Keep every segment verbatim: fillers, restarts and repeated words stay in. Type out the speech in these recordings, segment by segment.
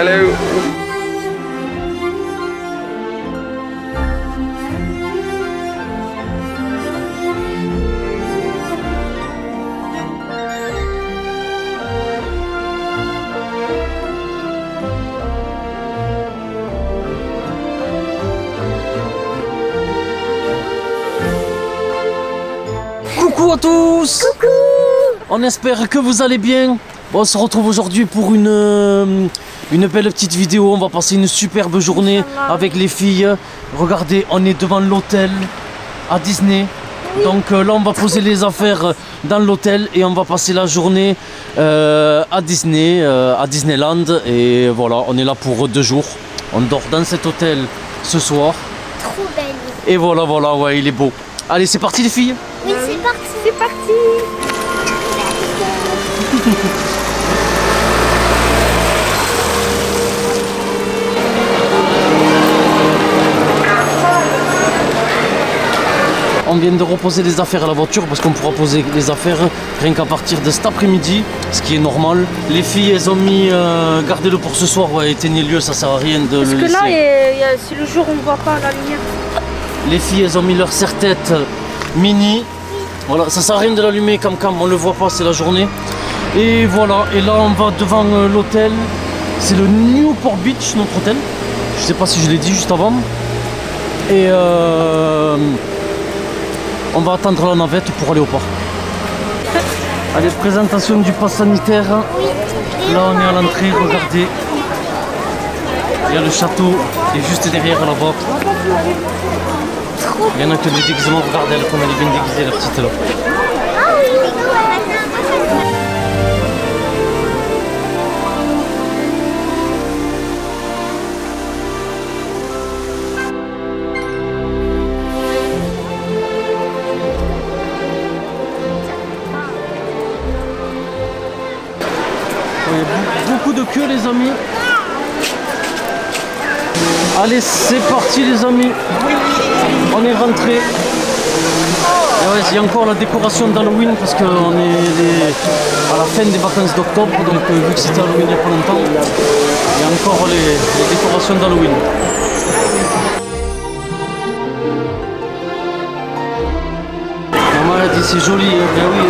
Hello. Coucou à tous. Coucou. On espère que vous allez bien. On se retrouve aujourd'hui pour une, euh, une belle petite vidéo. On va passer une superbe journée avec les filles. Regardez, on est devant l'hôtel à Disney. Oui. Donc euh, là, on va poser les affaires dans l'hôtel et on va passer la journée euh, à Disney, euh, à Disneyland. Et voilà, on est là pour deux jours. On dort dans cet hôtel ce soir. Trop belle. Et voilà, voilà, ouais, il est beau. Allez, c'est parti les filles. Oui, c'est parti, c'est parti. On vient de reposer les affaires à la voiture parce qu'on pourra poser les affaires rien qu'à partir de cet après-midi, ce qui est normal. Les filles, elles ont mis euh, gardez-le pour ce soir, ouais, éteignez-le, ça sert à rien de parce le laisser. Parce que là, c'est le jour où on ne voit pas la lumière. Les filles, elles ont mis leur serre-tête mini. Voilà, ça sert à rien de l'allumer comme cam, on le voit pas, c'est la journée. Et voilà, et là on va devant euh, l'hôtel. C'est le Newport Beach, notre hôtel. Je sais pas si je l'ai dit juste avant. Et euh, on va attendre la navette pour aller au port. Allez, présentation du pass sanitaire. Là on est à l'entrée, regardez. Il y a le château qui est juste derrière là-bas. Il y en a que des déguisements, regardez comme elle est bien déguisée la petite là. Beaucoup de queue les amis. Allez, c'est parti les amis. On est rentré. Ouais, il y a encore la décoration d'Halloween parce qu'on est les... à la fin des vacances d'octobre. Donc euh, vu que c'était Halloween il n'y a pas longtemps, il y a encore les, les décorations d'Halloween. Maman a dit c'est joli, hein. Ben oui.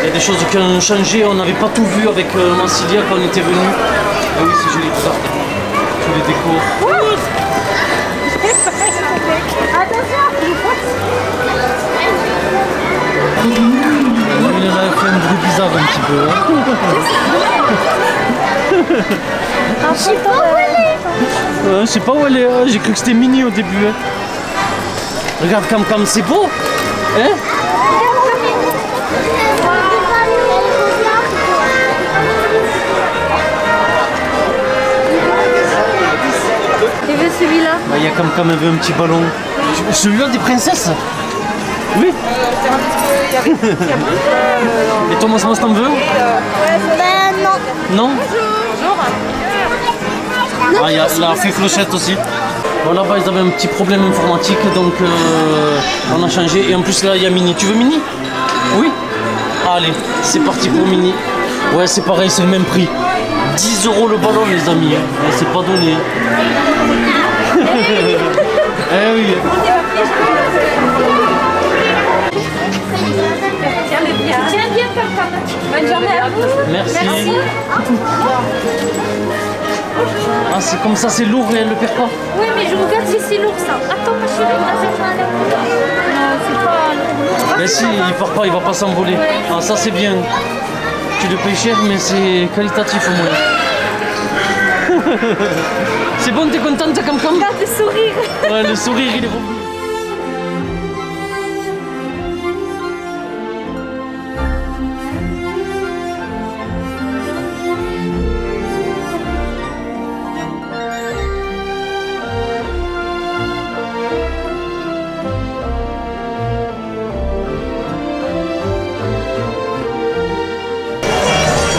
Il y a des choses qui ont changé, on n'avait pas tout vu avec euh, Mancilia quand on était venu. Ah oui, c'est joli, tout ça. Tous les décors. Oui. Il a fait un bruit bizarre un petit peu. Hein. Ah, je sais pas où elle est. Euh, je sais pas où elle est, hein. J'ai cru que c'était mini au début. Hein. Regarde comme comme c'est beau. Hein? Celui-là. Bah, il y a comme quand même un petit ballon. Celui-là des princesses. Oui. Et ton monstre t'en veux? Ben non. Non. Bonjour. Ah, il y a la fée Clochette aussi. Bon, là-bas ils avaient un petit problème informatique donc euh, on a changé. Et en plus là il y a Mini. Tu veux Mini? Oui. Allez, c'est parti pour Mini. Ouais, c'est pareil, c'est le même prix. dix euros le ballon les amis. Ouais, c'est pas donné. Eh oui. Tiens bien papa. Bonne journée à vous. Merci. Merci. Ah c'est comme ça, c'est lourd mais elle le perd pas. Oui mais je regarde si c'est lourd ça. Attends ma chérie, c'est pas lourd. Ben si, il part pas, il va pas s'envoler. Ouais. Ah ça c'est bien. Tu le payes cher mais c'est qualitatif au moins. C'est bon, t'es contente, t'as comme comme. Regarde le sourire. Ouais, le sourire, il est beau.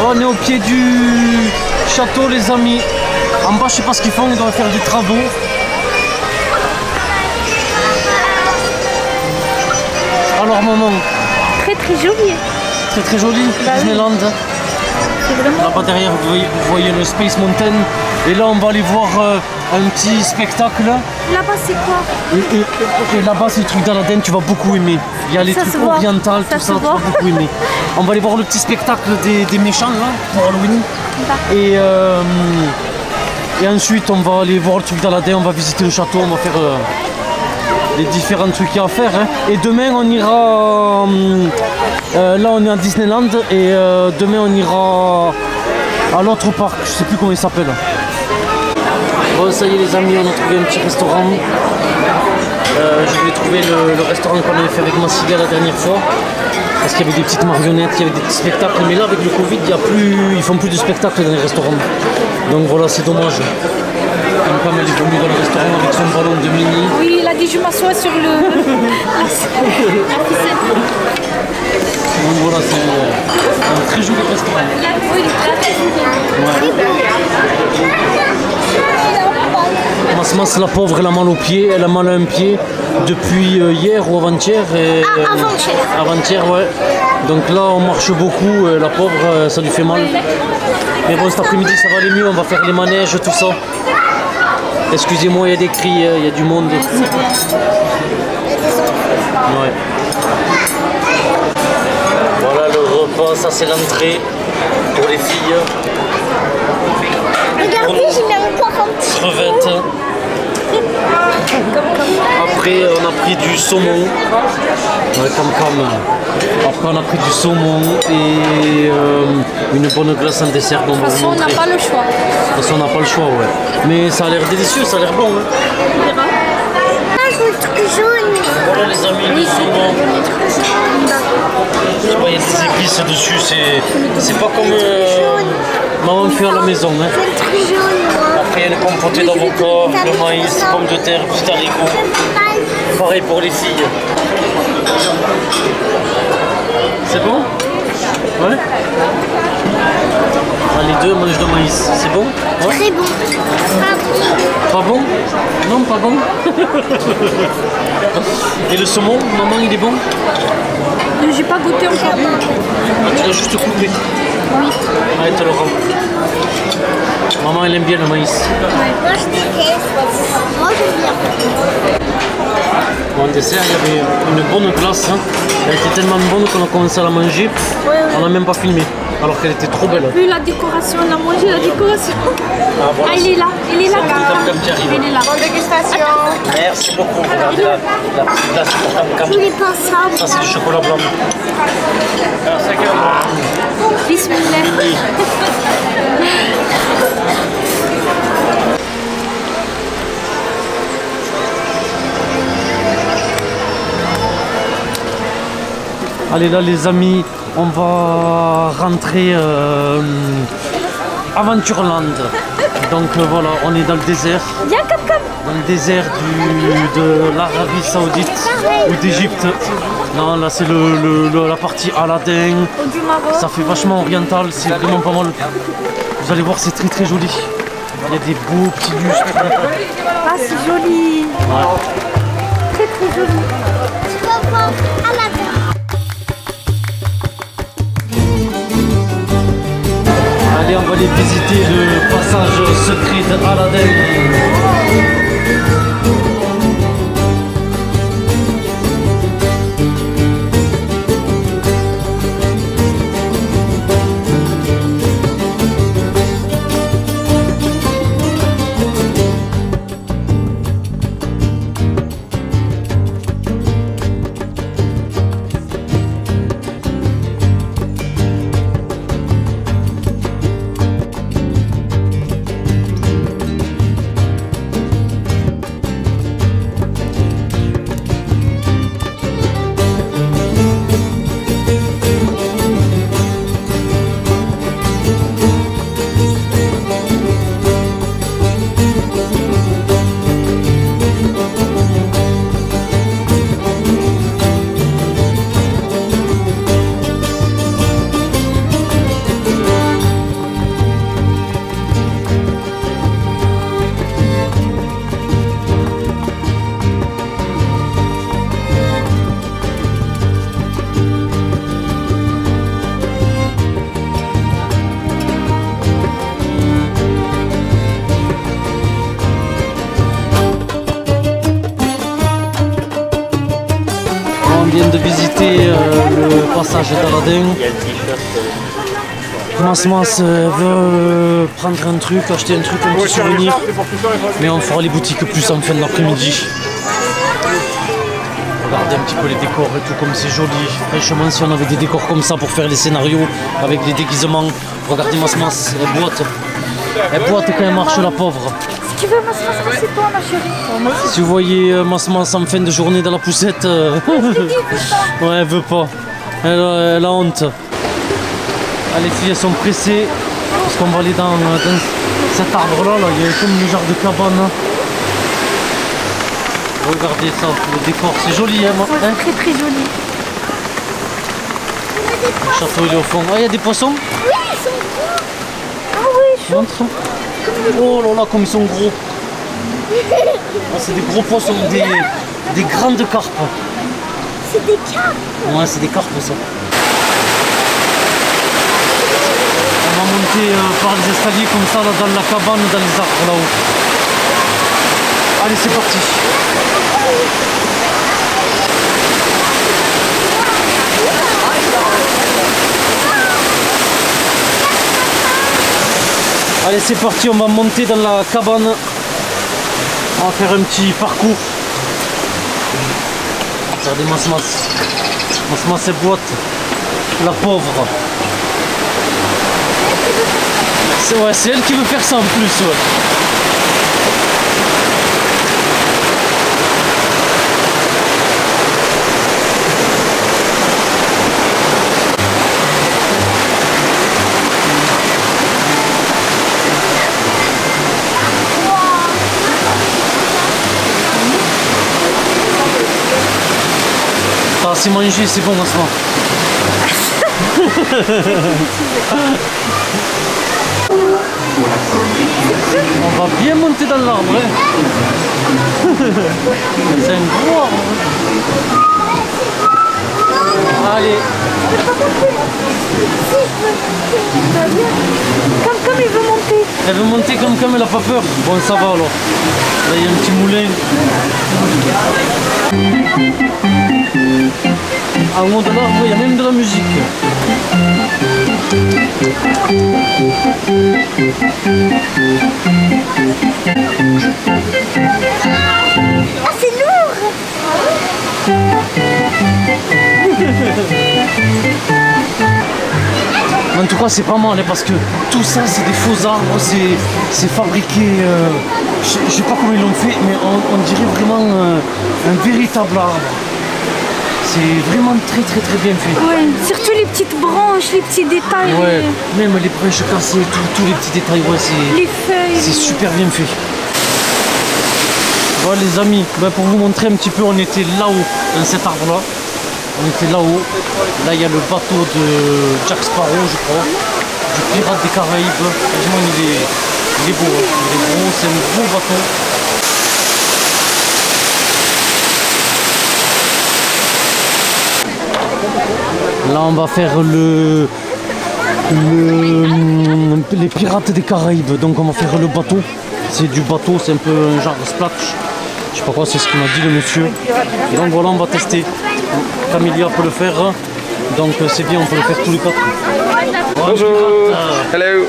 Bon, on est au pied du château, les amis. En bas, je sais pas ce qu'ils font, ils doivent faire des travaux. Alors, maman. Très très joli. Très très joli, bah, Disneyland. Oui. vraiment... Là-bas derrière, vous voyez, vous voyez le Space Mountain. Et là, on va aller voir euh, un petit spectacle. Là-bas, c'est quoi? Et, et, et là-bas, c'est le truc d'Aladin, tu vas beaucoup aimer. Il y a les ça trucs orientales, tout ça, ça tu vas beaucoup aimer. On va aller voir le petit spectacle des, des méchants, là, pour Halloween. Et, euh, et ensuite, on va aller voir le truc d'Aladin, on va visiter le château, on va faire... Euh, les différents trucs qu'il y a à faire, hein. Et demain on ira euh, là on est à Disneyland et euh, demain on ira à l'autre parc, je sais plus comment il s'appelle. Bon, ça y est les amis, on a trouvé un petit restaurant. Euh, je vais trouver le, le restaurant qu'on avait fait avec ma cigale la dernière fois parce qu'il y avait des petites marionnettes, il y avait des petits spectacles, mais là avec le Covid il y a plus, ils font plus de spectacles dans les restaurants, donc voilà, c'est dommage. J'aime pas mal les pommes dans le restaurant avec son ballon de mini. Oui, il a dit je m'assois sur le... la ficelle. Donc voilà, c'est un très joli restaurant. La oui, la ouais. Ouais. Masmas, la pauvre, elle a mal au pied, elle a mal à un pied depuis hier ou avant-hier. Ah, avant-hier. Euh, avant-hier, ouais. Donc là, on marche beaucoup, la pauvre, ça lui fait mal. Mais bon, cet après-midi, ça va aller mieux, on va faire les manèges, tout ça. Excusez-moi, il y a des cris, il y a du monde. Ouais. Voilà le repas, ça c'est l'entrée pour les filles. Regardez, j'ai encore un petit crevette. Après, on a pris du saumon. Ouais, comme comme. Après, on a pris du saumon et euh, une bonne glace en dessert. De toute façon, on n'a pas le choix. De toute façon, on n'a pas le choix, ouais. Mais ça a l'air délicieux, ça a l'air bon. Ouais. Voilà les amis, le saumon. Je sais pas, il y a des épices dessus, c'est pas comme euh, maman fait à la maison. Hein. Après, il y a une compotée d'avocat, de maïs, pommes de terre, petits haricots. Pareil pour les filles. C'est bon? Ouais. Ah, les deux mangent de maïs. C'est bon? Ouais. Très bon. Pas bon. Pas bon? Non, pas bon. Et le saumon, maman, il est bon? J'ai pas goûté encore. Ah, tu l'as juste coupé? Oui. Allez, te le rends. Maman, elle aime bien le maïs. Moi, je déteste. Moi, je viens. Pour un dessert, il y avait une bonne glace. Hein. Elle était tellement bonne qu'on a commencé à la manger. Ouais, ouais. On n'a même pas filmé. Alors qu'elle était trop belle. Vu la décoration, on a mangé la décoration. Ah, voilà. Ah, il est là. Il est là. Il est là. Bonne dégustation. Merci beaucoup. Regardez la, la petite glace pour Tam-Tam. Il est pas sale. Ça, c'est du chocolat blanc. Alors, c'est que... Bismillah. Oui. Allez là les amis, on va rentrer euh, Aventureland. Donc euh, voilà, on est dans le désert. Dans le désert du, de l'Arabie Saoudite ou d'Égypte. Non, là c'est le, le, le, la partie Aladin. Ça fait vachement oriental, c'est vraiment pas mal. Vous allez voir, c'est très très joli. Il y a des beaux petits lustres. Ah c'est joli. Ouais. Très très joli. Tu vas voir Aladin. Allez, on va aller visiter le passage secret d'Aladin. de visiter euh, le passage d'Aladin. Commencement, c'est euh, prendre un truc, acheter un truc, un petit souvenir. Mais on fera les boutiques plus en fin d'après-midi. Regardez un petit peu les décors et tout, comme c'est joli. Franchement, si on avait des décors comme ça pour faire les scénarios, avec les déguisements, regardez Masmas, elle boite. Elle boite quand elle marche, la pauvre. Si tu veux Masmas, c'est toi, ma chérie. Si vous voyez euh, Masmas en fin de journée dans la poussette, euh... ouais, elle veut pas. Elle, euh, elle a honte. Allez, filles, elles sont pressées, parce qu'on va aller dans, dans cet arbre-là, là. Il y a comme une genre de cabane. Hein. Regardez ça, le décor, c'est joli, hein, moi. Hein, très très joli. Le château, il est au fond. Ah, il y a des poissons. Oui, ils sont gros. Ah oui, je montre. Oh là là, comme ils sont gros. Ah, c'est des gros poissons, des, des grandes carpes. C'est des carpes. Ouais, c'est des carpes, ça. On va monter euh, par les escaliers comme ça, là, dans la cabane, dans les arbres, là-haut. Allez, c'est parti. Allez, c'est parti, on va monter dans la cabane. On va faire un petit parcours. Regardez Masmas. Masmas, elle boite. La pauvre. C'est ouais, c'est elle qui veut faire ça en plus. Ouais. Ah, c'est manger, c'est bon en ce moment. On va bien monter dans l'arbre. Hein. C'est un gros arbre. Hein. Allez. Comme comme il veut monter. Elle veut monter comme comme elle a pas peur. Bon, ça va alors. Là, il y a un petit moulin. En haut de l'arbre, il y a même de la musique. Ah, c'est lourd. En tout cas, c'est pas mal parce que tout ça, c'est des faux arbres, c'est fabriqué. Euh, je sais pas comment ils l'ont fait, mais on, on dirait vraiment euh, un véritable arbre. C'est vraiment très très très bien fait. Ouais, surtout les petites branches, les petits détails. Ouais, les... même les branches cassées, tous les petits détails. Ouais, c'est. Les feuilles. C'est super bien fait. Bon, les amis, ben, pour vous montrer un petit peu, on était là-haut, dans cet arbre-là. On était là-haut. Là, il y a le bateau de Jack Sparrow, je crois, du Pirates des Caraïbes. Franchement, il est, il est beau. Hein. Il est beau, c'est un beau bateau. Là, on va faire le, le, les Pirates des Caraïbes. Donc, on va faire le bateau. C'est du bateau, c'est un peu un genre de splash. Je sais pas quoi, c'est ce qu'il m'a dit le monsieur. Et donc, voilà, on va tester. Camélia peut le faire. Donc, c'est bien, on peut le faire tous les quatre. Bonjour. Hello.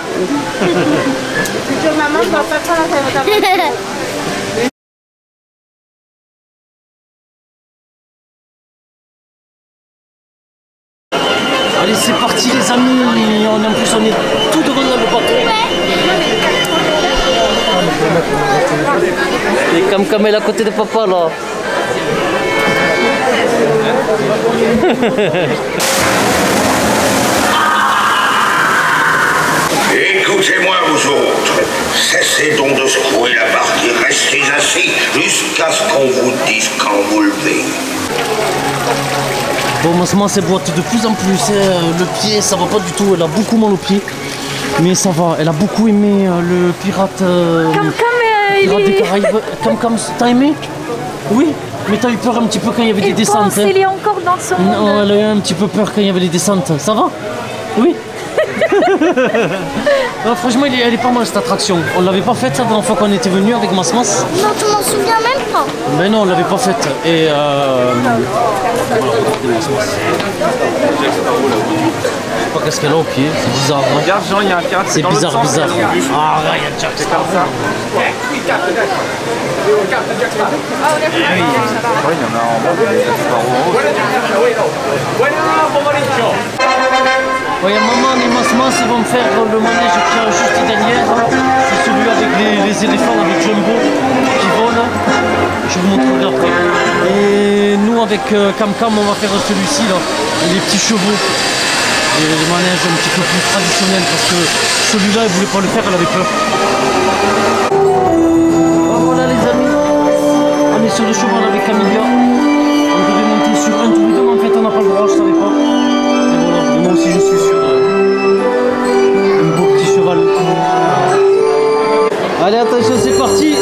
Allez, c'est parti les amis, on est en plus on est tout devant le bateau. Les cam-cam est à côté de papa là. Écoutez-moi vous autres, cessez donc de secouer la barque et restez assis jusqu'à ce qu'on vous dise quand vous levez. Bon, Masmas, elle boite de plus en plus. Le pied, ça va pas du tout. Elle a beaucoup mal au pied. Mais ça va. Elle a beaucoup aimé le pirate. Euh, Cam-Cam, euh, pirate des Caraïbes. Cam-Cam, t'as aimé? Oui. Mais t'as eu peur un petit peu quand il y avait des descentes. Elle est encore dans son. Non, elle a eu un petit peu peur quand il y avait les descentes. Ça va? Oui. Non, franchement, elle est pas mal cette attraction. On l'avait pas faite la dernière fois qu'on était venu avec Mas Mas. Non, tu m'en souviens même pas. Mais non, on l'avait pas faite. Et euh... voilà, regardez Mas Mas. Je sais pas qu'est-ce qu'elle a au pied, c'est bizarre. Hein. Regarde, genre, il y a un pirate. C'est bizarre, sens, bizarre. Ah, regarde, il y a Jack Sparrow. Ouais, maman et Mas Mas ils vont me faire le manège qui est juste derrière. C'est celui avec les, les éléphants, avec Jumbo qui vole. Je vous montrerai après. Et nous avec euh, Cam Cam on va faire celui-ci là, les petits chevaux. Et les manèges un petit peu plus traditionnels parce que celui-là elle voulait pas le faire, elle avait peur. Oh, voilà les amis, on est sur le cheval avec Camilla. On devait monter sur un tous les deux, en fait on n'a pas le droit, je savais pas. Et voilà, et moi aussi je suis sur euh, un beau petit cheval. Allez attention, c'est parti.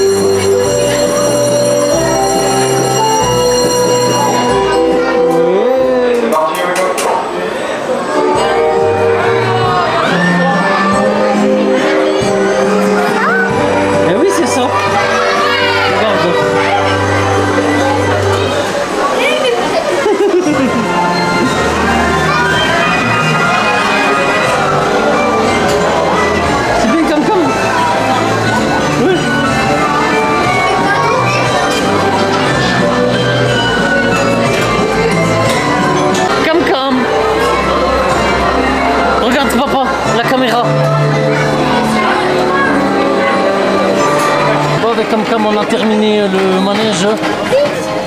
On a terminé le manège,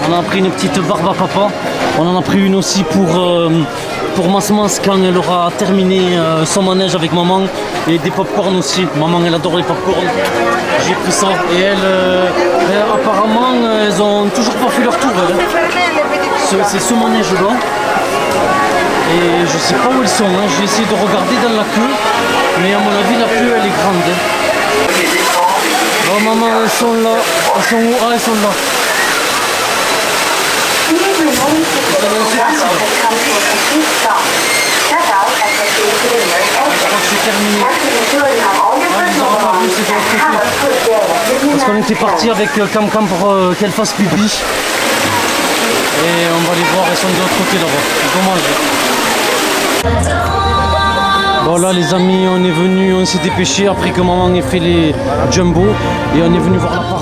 on a pris une petite barbe à papa, on en a pris une aussi pour, euh, pour Mas Mas quand elle aura terminé euh, son manège avec maman, et des pop-corn aussi, maman elle adore les pop-corn, j'ai pris ça, et elle, euh, elle apparemment elles ont toujours pas fait leur tour, c'est ce manège là, et je sais pas où elles sont, hein. J'ai essayé de regarder dans la queue, mais à mon avis la queue elle est grande. Hein. Oh maman, elles sont là. Elles sont où? Ah, elles sont là. Parce qu'on était parti avec Cam Cam pour euh, qu'elle fasse pipi. Et on va les voir, elles sont de l'autre côté là-bas. Dommage. Voilà les amis, on est venu, on s'est dépêché après que maman ait fait les jumbo et on est venu voir la part.